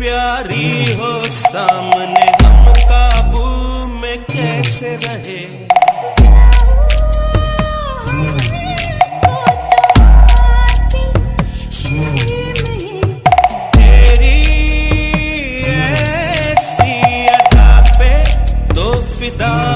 प्यारी हो सामने, हम काबू में कैसे रहे। तेरी ऐसी अदा पे तो फिदा